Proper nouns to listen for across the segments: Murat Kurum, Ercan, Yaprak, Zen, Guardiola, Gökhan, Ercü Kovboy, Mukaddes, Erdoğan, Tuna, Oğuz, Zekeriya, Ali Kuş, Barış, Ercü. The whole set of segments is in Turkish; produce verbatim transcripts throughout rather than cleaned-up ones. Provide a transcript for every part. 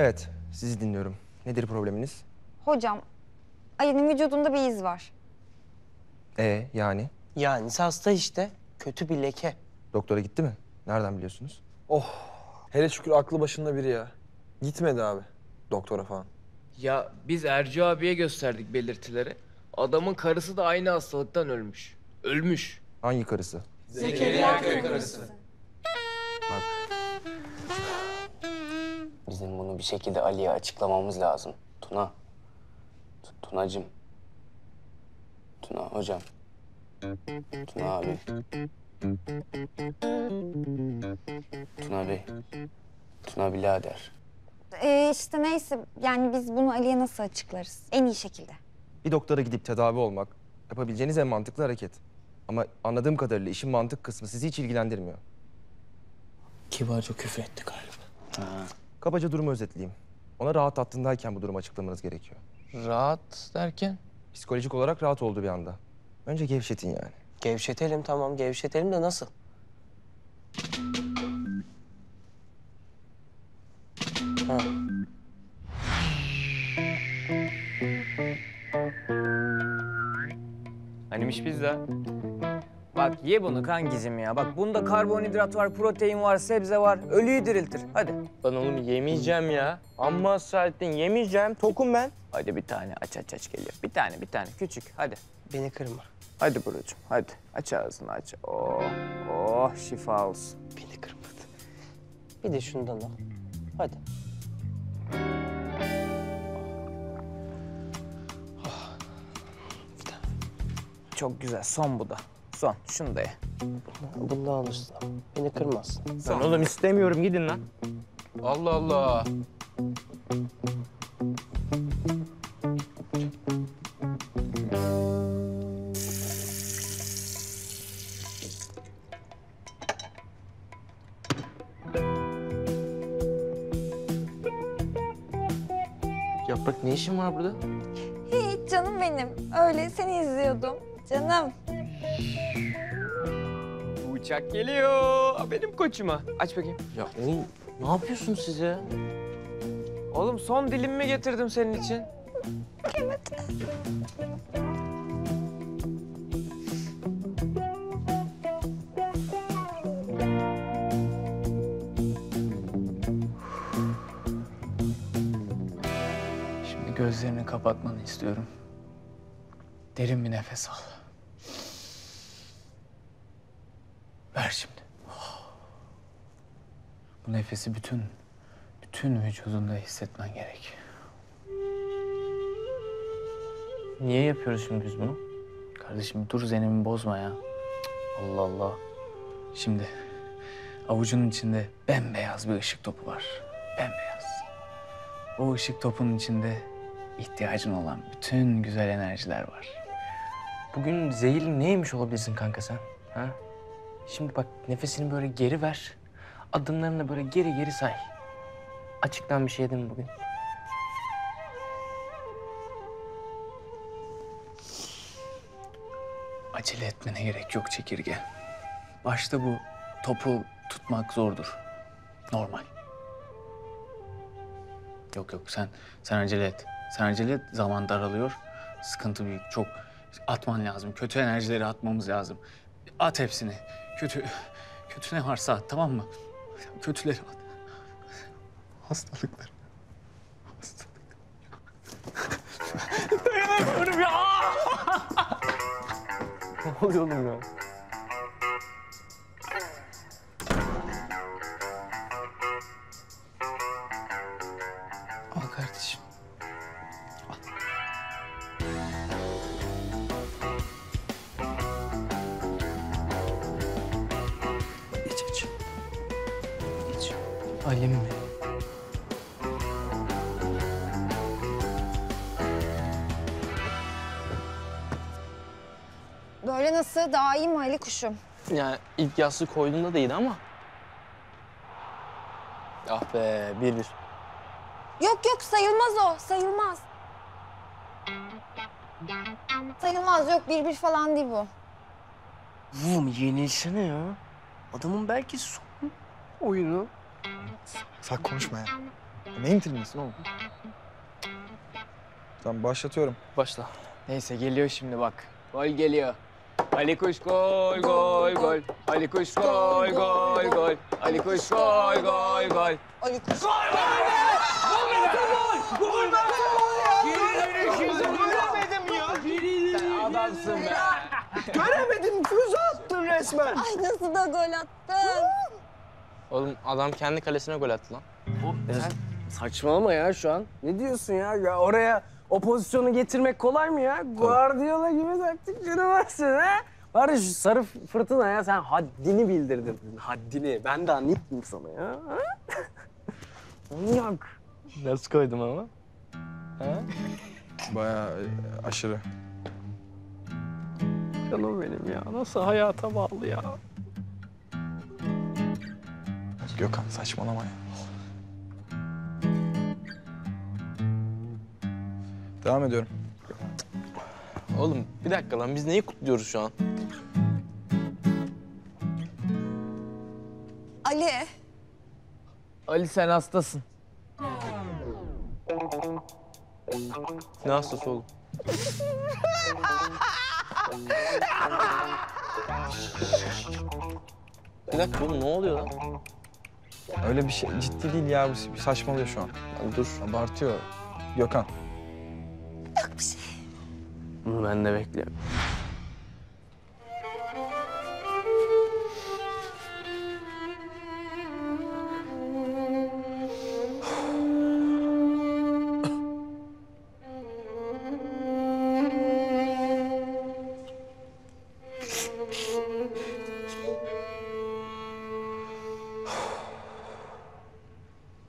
Evet, sizi dinliyorum. Nedir probleminiz? Hocam, Ali'nin vücudunda bir iz var. Ee, yani? Yani hasta işte. Kötü bir leke. Doktora gitti mi? Nereden biliyorsunuz? Oh, hele şükür aklı başında biri ya. Gitmedi abi, doktora falan. Ya biz Ercü abiye gösterdik belirtileri. Adamın karısı da aynı hastalıktan ölmüş. Ölmüş. Hangi karısı? Zekeriya köy karısı. Bak. Bizim bunu bir şekilde Ali'ye açıklamamız lazım. Tuna. Tunacığım. Tuna hocam. Tuna abi. Tuna bey. Tuna birader. Ee, işte neyse yani biz bunu Ali'ye nasıl açıklarız? En iyi şekilde. Bir doktora gidip tedavi olmak yapabileceğiniz en mantıklı hareket. Ama anladığım kadarıyla işin mantık kısmı sizi hiç ilgilendirmiyor. Kibarca küfür etti galiba. Ha. Kabaca durumu özetleyeyim. Ona rahat attığındayken bu durumu açıklamanız gerekiyor. Rahat derken? Psikolojik olarak rahat oldu bir anda. Önce gevşetin yani. Gevşetelim tamam, gevşetelim de nasıl? Ha. Hanimiş pizza. Bak ye bunu kan gizim ya. Bak bunda karbonhidrat var, protein var, sebze var. Ölüyü diriltir. Hadi. Ben oğlum yemeyeceğim ya. Amma ısrarlettin yemeyeceğim. Tokum ben. Hadi bir tane aç aç aç geliyor. Bir tane bir tane küçük hadi. Beni kırma. Hadi burucuğum hadi. Aç ağzını aç. Oh oh şifa olsun. Beni kırmadı. Bir de şundan al. Hadi. Oh. Çok güzel son bu da. Son, şunu da ye. Bunda alırsın. Beni kırmazsın. Ben oğlum istemiyorum, gidin lan. Allah Allah. Yaprak ne işin var burada? Hiç canım benim. Öyle seni izliyordum. Canım. Uçak geliyor benim koçuma. Aç bakayım. Ya oğlum ne yapıyorsun siz ya? Oğlum son dilimimi getirdim senin için. Evet. Şimdi gözlerini kapatmanı istiyorum. Derin bir nefes al. Ver şimdi. Bu nefesi bütün, bütün vücudunda hissetmen gerek. Niye yapıyoruz şimdi biz bunu? Kardeşim dur zenimi bozma ya. Allah Allah. Şimdi avucunun içinde bembeyaz bir ışık topu var. Bembeyaz. O ışık topunun içinde ihtiyacın olan bütün güzel enerjiler var. Bugün zehir neymiş olabilirsin kanka sen? Ha? Şimdi bak nefesini böyle geri ver. Adımlarını böyle geri geri say. Açıktan bir şey yedin mi bugün? Acele etmene gerek yok çekirge. Başta bu topu tutmak zordur. Normal. Yok yok sen sen acele et. Sen acele et, zaman daralıyor. Sıkıntı büyük. Çok atman lazım. Kötü enerjileri atmamız lazım. At hepsini. Kötü, kötü ne varsa at, tamam mı? Kötüleri at. Hastalıklar. Hastalık. Dayanamıyorum ya! Ne oluyor oğlum ya? Al kardeşim. Ali'm mi? Böyle nasıl? Daha iyi mi Ali kuşum? Yani ilk yastığı koyduğunda da iyiydi ama. Ah be, bir bir. Yok yok, sayılmaz o, sayılmaz. Sayılmaz, yok bir bir falan değil bu. Vum, yenilsene ya. Adamın belki son oyunu. Sak konuşma ya. Neyin trilmesi oğlum? Tamam, başlatıyorum. Başla. Neyse, geliyor şimdi bak. Gol geliyor. Ali Kuş gol gol gol. Ali Kuş gol gol gol. Ali Kuş gol gol gol. Ali Kuş gol gol gol. Gol be gol. Gol be gol. Geri dönüşünüzü göremedim ya. Sen adamsın be. Göremedim, füze attın resmen. Ay nasıl da gol attın. Oğlum adam kendi kalesine gol attı lan. Sen saçmalama ya şu an. Ne diyorsun ya? Ya oraya o pozisyonu getirmek kolay mı ya? Guardiola gibi taktikleri varsın ha? Barış, sarı fırtına ya, sen haddini bildirdin. Haddini. Ben daha ne ettim sana ya? Yok. Nasıl koydum ama? Ha? Bayağı aşırı. Canım benim ya. Nasıl hayata bağlı ya? Gökhan saçmalama ya. Devam ediyorum. Oğlum bir dakika lan, biz neyi kutluyoruz şu an? Ali. Ali sen hastasın. Ne hastası oğlum? Bir dakika oğlum, ne oluyor lan? Öyle bir şey ciddi değil ya, bu saçmalıyor şu an. Ya dur. Abartıyor Gökhan. Yok bir şey. Bunu ben de bekliyorum.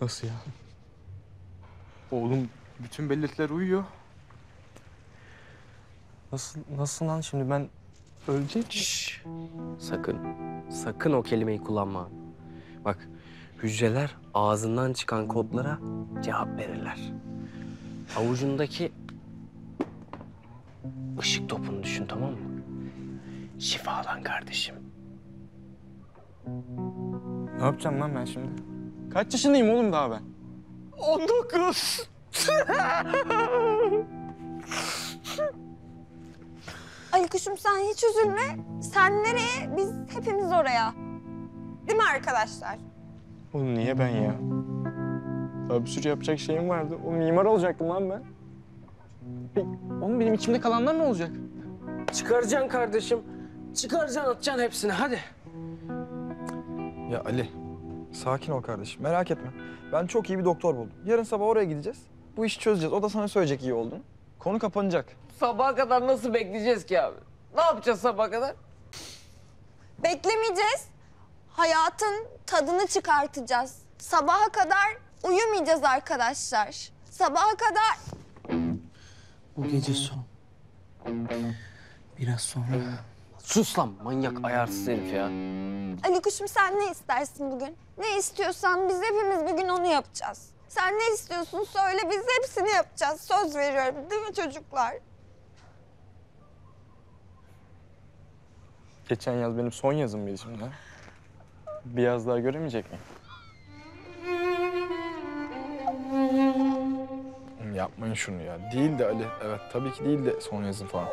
Nasıl ya? Oğlum bütün belirtiler uyuyor. Nasıl, nasıl lan şimdi ben öleceğim? Şşş! Sakın, sakın o kelimeyi kullanma. Bak, hücreler ağzından çıkan kodlara cevap verirler. Avucundaki ışık topunu düşün, tamam mı? Şifalan kardeşim. Ne yapacağım lan ben şimdi? Kaç yaşındayım oğlum daha ben? on dokuz! Ali Kuş'um sen hiç üzülme. Sen nereye, biz hepimiz oraya. Değil mi arkadaşlar? Oğlum niye ben ya? Daha bir sürü yapacak şeyim vardı. O mimar olacaktım lan ben. Oğlum benim içimde kalanlar ne olacak? Çıkaracaksın kardeşim. Çıkaracaksın, atacaksın hepsini, hadi. Ya Ali, sakin ol kardeşim. Merak etme. Ben çok iyi bir doktor buldum. Yarın sabah oraya gideceğiz. Bu işi çözeceğiz. O da sana söyleyecek iyi olduğunu. Konu kapanacak. Sabaha kadar nasıl bekleyeceğiz ki abi? Ne yapacağız sabaha kadar? Beklemeyeceğiz. Hayatın tadını çıkartacağız. Sabaha kadar uyumayacağız arkadaşlar. Sabaha kadar... Bu gece son. Biraz sonra... Sus lan manyak ayarsız herif ya. Ali Kuş'um sen ne istersin bugün? Ne istiyorsan biz hepimiz bugün onu yapacağız. Sen ne istiyorsun söyle, biz hepsini yapacağız. Söz veriyorum, değil mi çocuklar? Geçen yaz benim son yazım mıydı şimdi? Bir yaz daha göremeyecek miyim? Yapmayın şunu ya. Değil de Ali, evet tabii ki değil de son yazım falan.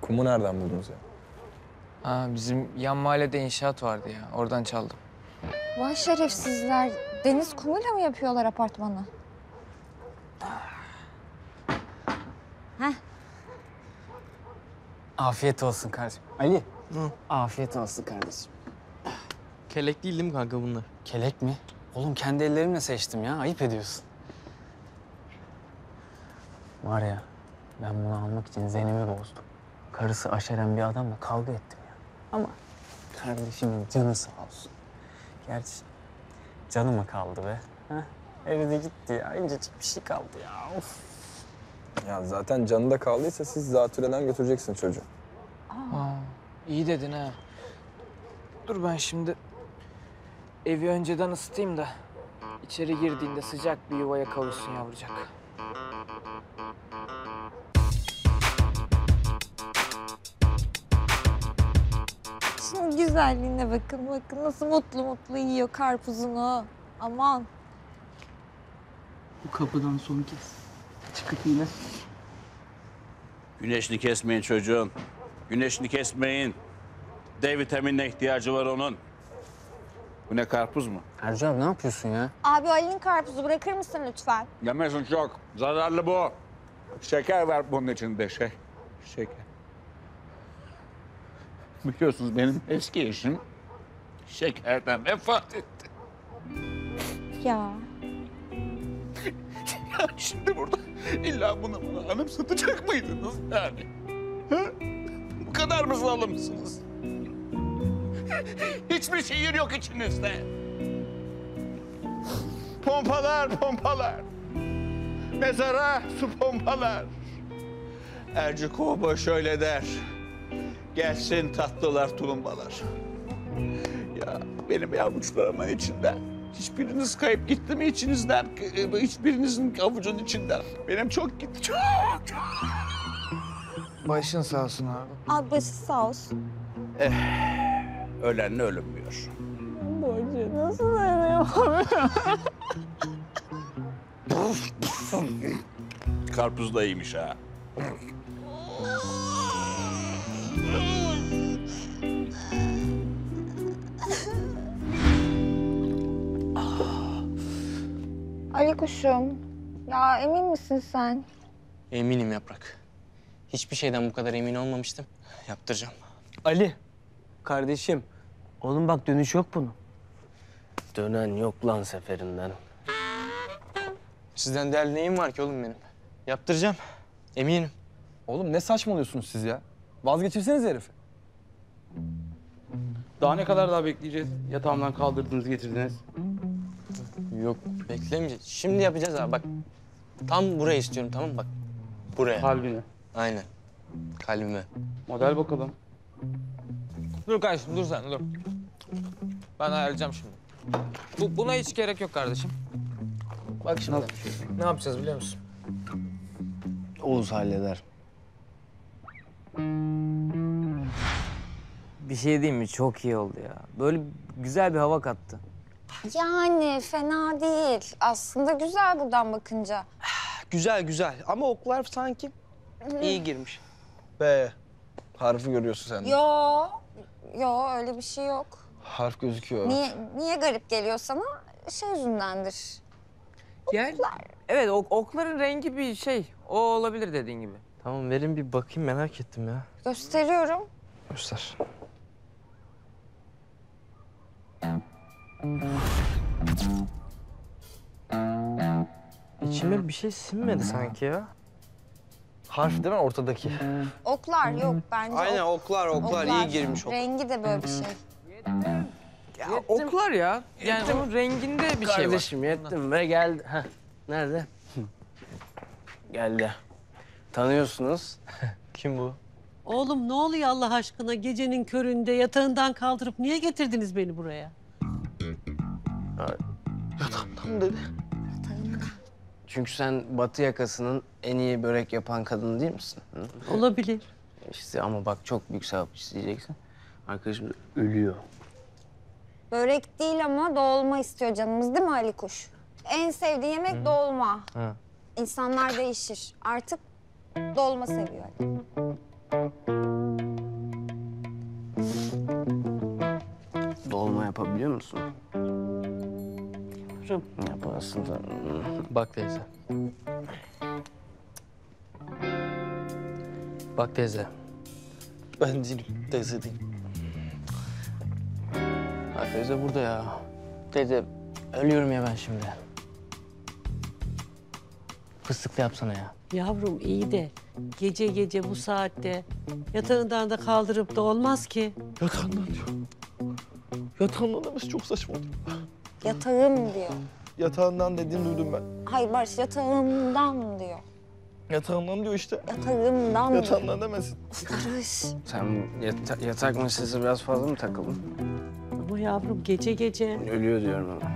Kumu nereden buldunuz ya? Aa, bizim yan mahallede inşaat vardı ya, oradan çaldım. Vay şerefsizler, deniz kumuyla mı yapıyorlar apartmanı? Heh. Afiyet olsun kardeşim. Ali, hı. Afiyet olsun kardeşim. Kelek değil değil mi kanka bunlar? Kelek mi? Oğlum kendi ellerimle seçtim ya, ayıp ediyorsun. Var ya, ben bunu almak için Zen'imi bozdum. Karısı aşeren bir adamla kavga ettim ya. Ama kardeşimin canı sağ olsun. Gerçi canıma kaldı be. Heh, evi de gitti ya. İncecik bir şey kaldı ya. Of. Ya zaten canı da kaldıysa siz zatürreden götüreceksin çocuğu. Aa. Aa, iyi dedin ha. Dur ben şimdi evi önceden ısıtayım da içeri girdiğinde sıcak bir yuvaya kavuşsun yavrucak. Şunun güzelliğine bakın, bakın nasıl mutlu mutlu yiyor karpuzunu. Aman. Bu kapıdan son kez çıkıp yine. Güneşini kesmeyin çocuğum. Güneşini kesmeyin. D vitaminine ihtiyacı var onun. Bu ne, karpuz mu? Ercan abi ne yapıyorsun ya? Abi Ali'nin karpuzu bırakır mısın lütfen? Yemesin çok. Zararlı bu. Şeker var bunun içinde şey. Şeker. Biliyorsunuz benim eski eşim şekerden vefat etti. Ya. Ya şimdi burada illa bunu bana anımsatacak mıydınız yani? Ha? Bu kadar mı zalımsınız? Hiçbir şiir yok içinizde. Pompalar, pompalar. Mezara su pompalar. Ercü Kovboy şöyle der. Gelsin tatlılar, tulumbalar. Ya benim avuçlarımın içinden. Hiçbiriniz kayıp gitti mi içinizden? Hiçbirinizin avucunun içinden. Benim çok gitti. Çok, çok. Başın sağ olsun abi. Abi başın sağ olsun. Eh. Ölenle ölünmüyor. Borcu nasıl öyle? Karpuz da iyiymiş ha. Ali kuşum, ya emin misin sen? Eminim Yaprak. Hiçbir şeyden bu kadar emin olmamıştım. Yaptıracağım. Ali. Kardeşim, oğlum bak dönüş yok bunun. Dönen yok lan seferinden. Sizden değerli neyim var ki oğlum benim? Yaptıracağım, eminim. Oğlum ne saçmalıyorsunuz siz ya? Vazgeçirseniz herifi. Daha ne kadar daha bekleyeceğiz? Yatağımdan kaldırdınız, getirdiniz. Yok, beklemeyeceğiz. Şimdi yapacağız abi bak. Tam buraya istiyorum, tamam mı? Bak, buraya. Kalbine. Aynen, kalbime. Model bakalım. Dur kardeşim, dur sen, dur. Ben ayarlayacağım şimdi. Bu, buna hiç gerek yok kardeşim. Bak şimdi, ne yapacağız biliyor musun? Oğuz halleder. Bir şey diyeyim mi? Çok iyi oldu ya. Böyle güzel bir hava kattı. Yani fena değil. Aslında güzel buradan bakınca. Güzel, güzel. Ama oklar sanki iyi girmiş. Be, harfi görüyorsun sen de. Yo. Yo, öyle bir şey yok. Harf gözüküyor. Niye, niye garip geliyor sana? Şey yüzündendir. Oklar. Yani, evet, ok, okların rengi bir şey. O olabilir dediğin gibi. Tamam, verin bir bakayım. Merak ettim ya. Gösteriyorum. Göster. İçime bir şey sinmedi sanki ya. Harf değil mi ortadaki? Oklar yok bence. Aynen ok, oklar, oklar, oklar iyi girmiş. Ok. Rengi de böyle bir şey. Yettim. Ya, yettim. Oklar ya. Yani yettim. Onun renginde bir kardeşim, şey var. Kardeşim yettim ve geldi. Heh. Nerede? Geldi. Tanıyorsunuz. Kim bu? Oğlum ne oluyor Allah aşkına? Gecenin köründe yatağından kaldırıp niye getirdiniz beni buraya? Yatağımdan dedi. Çünkü sen Batı yakasının en iyi börek yapan kadını değil misin? Hı? Olabilir. İşte ama bak çok büyük sevap isteyeceksin. Arkadaşımız ölüyor. Börek değil ama dolma istiyor canımız değil mi Ali Kuş? En sevdiği yemek Hı. dolma. Hı. İnsanlar değişir. Artık dolma seviyor. Dolma yapabiliyor musun? Yaparsın tabii. Bak teyze. Bak teyze. Ben değilim, teyze değil. Ha teyze burada ya. Teyze, ölüyorum ya ben şimdi. Fıstıklı yapsana ya. Yavrum iyi de gece gece bu saatte yatağından da kaldırıp da olmaz ki. Yakandan diyor. Yatağımla demesi çok saçma oldu. Yatağım diyor. Yatağından dediğini duydum ben. Hayır Barış, yatağımdan diyor. Yatağımdan diyor işte. Yatağımdan diyor. Yatağımdan demesin. Barış. Sen yata yatak meselesi biraz fazla mı takıldın? Ama yavrum gece gece. Ölüyor diyorum ama.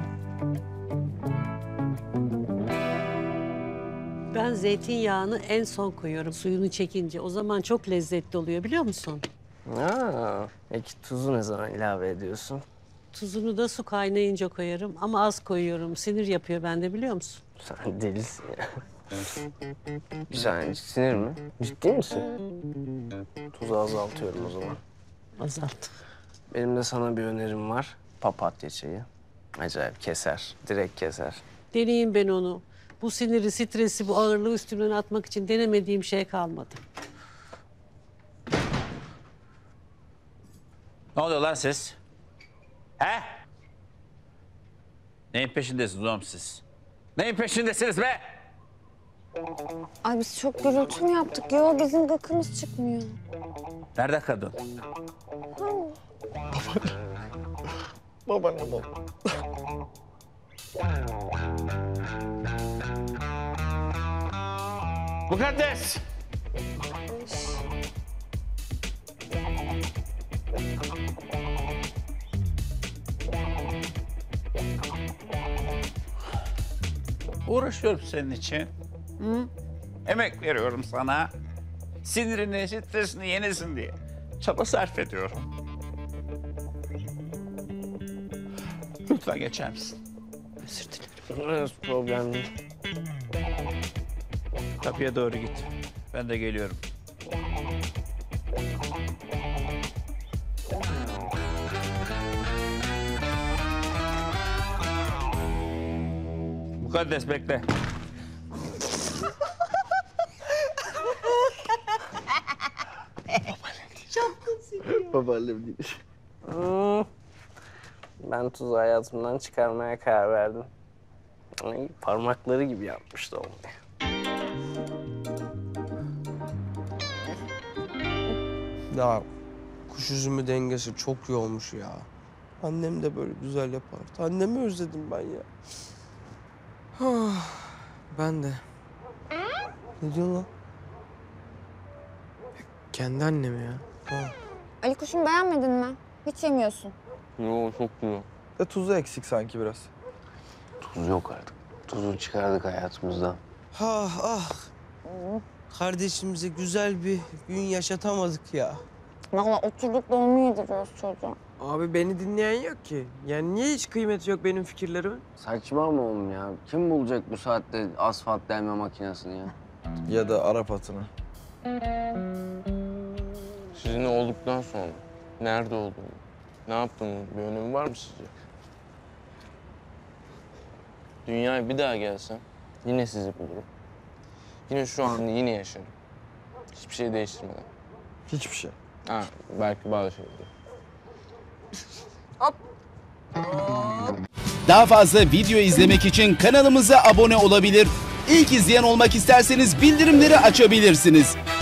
Ben zeytinyağını en son koyuyorum suyunu çekince. O zaman çok lezzetli oluyor biliyor musun? Aa, peki tuzu ne zaman ilave ediyorsun? Tuzunu da su kaynayınca koyarım ama az koyuyorum. Sinir yapıyor bende biliyor musun? Sen delisin ya. Bir saniye, sinir mi? Ciddi misin? Tuzu azaltıyorum o zaman. Azalt. Benim de sana bir önerim var. Papatya çayı. Acayip keser, direkt keser. Deneyeyim ben onu. Bu siniri, stresi, bu ağırlığı üstümden atmak için denemediğim şey kalmadı. Ne oluyor lan siz? He? Neyin peşindesiniz oğlum siz? Neyin peşindesiniz be? Ay biz çok gürültü mü yaptık ya? Bizim gıkımız çıkmıyor. Nerede kadın? Baba. Babaannem oldu. Mukaddes! Uğraşıyorum senin için. Hı? Emek veriyorum sana. Sinirini, stresini yenesin diye. Çaba sarf ediyorum. Lütfen geçer misin? Özür dilerim. Hiç problem değil. Kapıya doğru git. Ben de geliyorum. Mukaddes bekle. Babaannem değil. Ben tuzu hayatımdan çıkarmaya karar verdim. Ay, parmakları gibi yapmıştı onu. Ya kuş üzümü dengesi çok iyi olmuş ya. Annem de böyle güzel yapardı. Annemi özledim ben ya. Ben de. Ne diyorsun lan? Kendi annemi ya. Ha. Ali Kuş'um beğenmedin mi? Hiç yemiyorsun. Yo çok güzel. De tuzu eksik sanki biraz. Tuz yok artık. Tuzu çıkardık hayatımızdan. Ha ah. Hmm. Kardeşimize güzel bir gün yaşatamadık ya. Vallahi oturduk da onu yediriyoruz çocuğa. Abi beni dinleyen yok ki. Yani niye hiç kıymeti yok benim fikirlerimin? Saçmalama oğlum ya. Kim bulacak bu saatte asfalt delme makinesini ya? Ya da Arap atını. Sizin olduktan sonra nerede olduğunu, ne yaptığının bir önemi var mı sizce? Dünyaya bir daha gelsem yine sizi bulurum. Yine şu an yine yaşarım. Hiçbir şey değiştirmeden. Hiçbir şey. Ha, belki bazı şeyleri. Hop. Daha fazla video izlemek için kanalımıza abone olabilir. İlk izleyen olmak isterseniz bildirimleri açabilirsiniz.